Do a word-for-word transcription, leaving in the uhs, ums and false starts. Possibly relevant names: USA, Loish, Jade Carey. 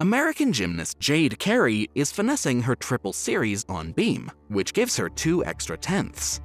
American gymnast Jade Carey is finessing her triple series on beam, which gives her two extra tenths.